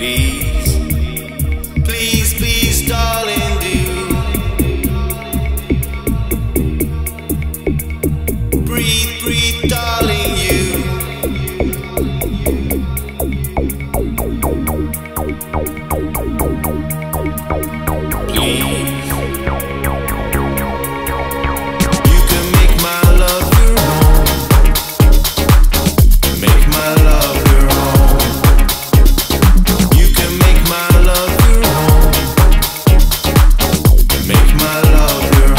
please, please, please, darling, do. Breathe, breathe, darling, you. Please. You can make my love your own. Make my love your own. You can make my love your own. Make my love your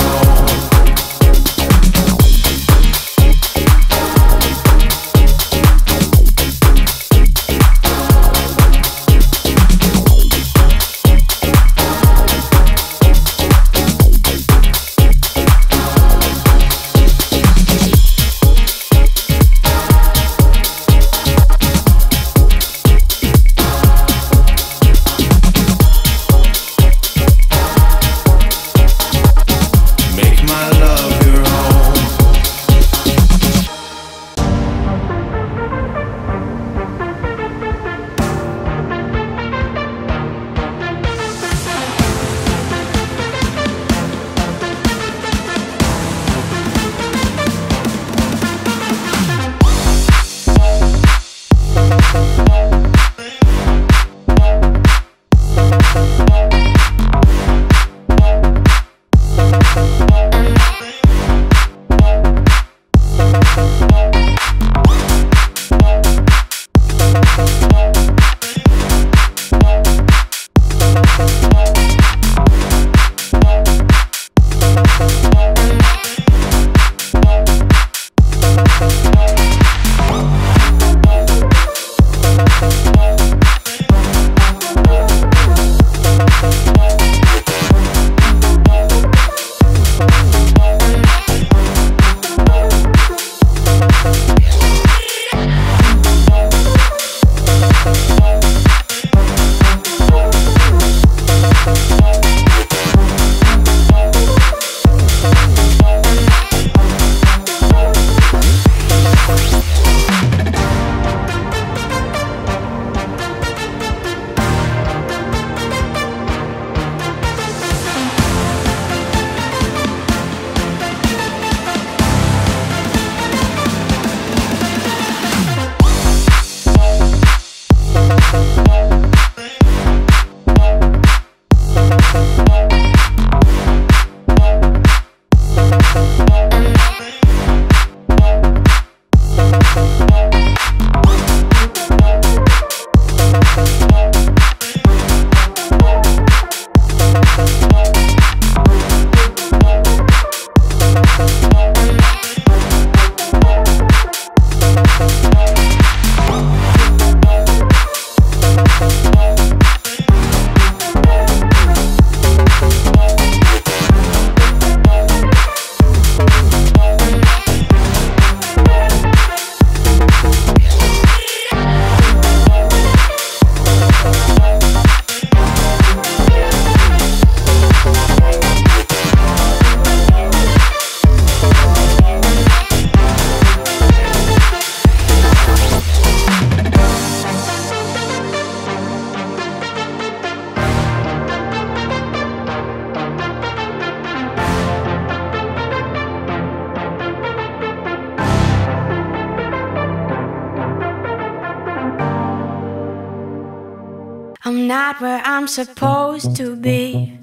I'm not where I'm supposed to be.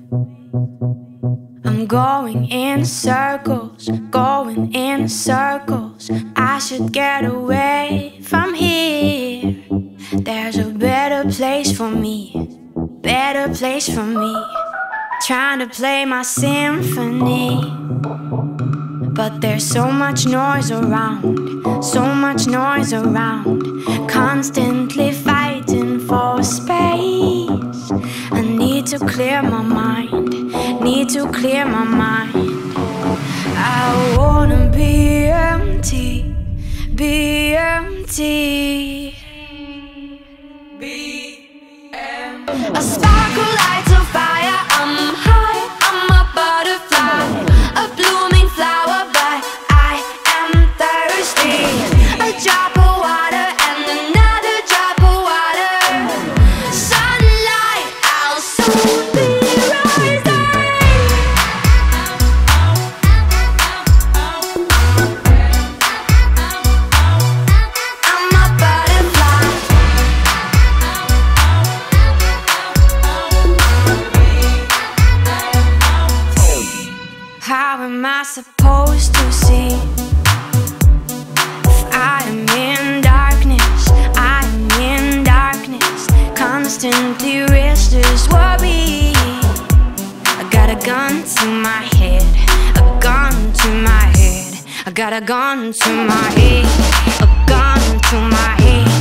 I'm going in circles, going in circles. I should get away from here. There's a better place for me, better place for me. Trying to play my symphony, but there's so much noise around, so much noise around. Constantly fighting for space. I need to clear my mind, need to clear my mind. I wanna be empty, be empty, be empty. A sparkle lights a fire, I'm high, I'm a butterfly, a blooming flower, but I am thirsty. A drop of water and another drop of water. Sun How am I supposed to see if I am in darkness? I am in darkness, constantly restless, worry. I got a gun to my head, a gun to my head. I got a gun to my head, a gun to my head.